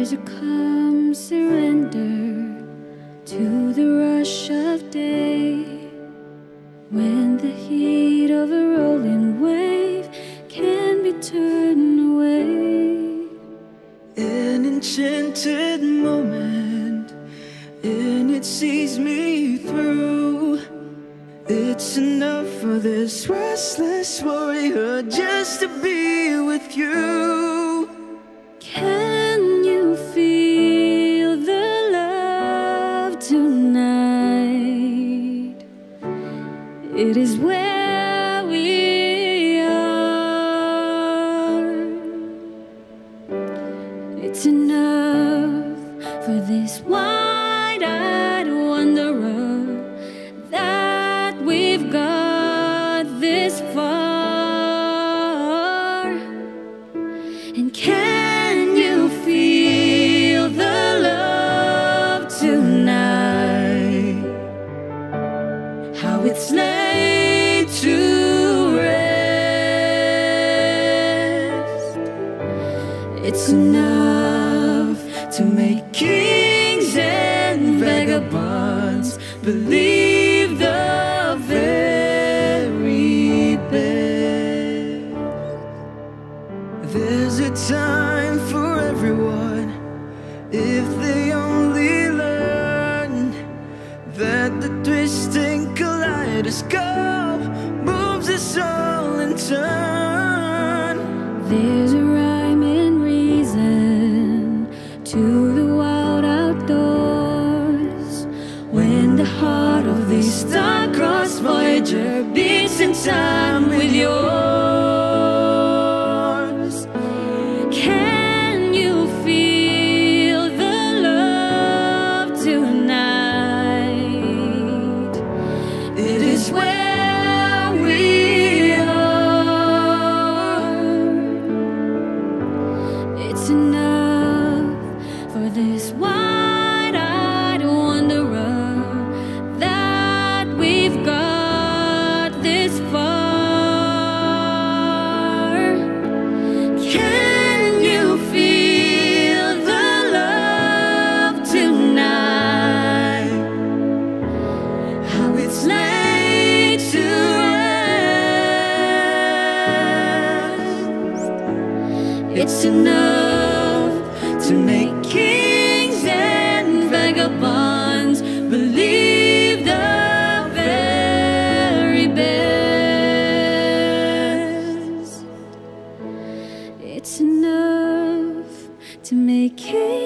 There's a calm surrender to the rush of day, when the heat of a rolling wave can be turned away. An enchanted moment, and it sees me through. It's enough for this restless warrior just to be with you. Can you feel the love tonight? It is where we are. It's enough for this wide-eyed wanderer that we've got this far. And can you feel the love tonight? How it's laid to rest. It's enough to make kings and vagabonds believe the very best. There's a time for everyone, if they only learn that the twisting kaleidoscope moves us all in turn. There's a rhyme and reason to the wild outdoors, when the heart of this star-crossed voyager beats in time with yours. Can you feel the love tonight? It is where we are. It's enough for this wide-eyed wanderer that we've got this far. Can you feel the love tonight? How it's laid to rest. It's enough to make kings and vagabonds believe the very best. It's enough to make kings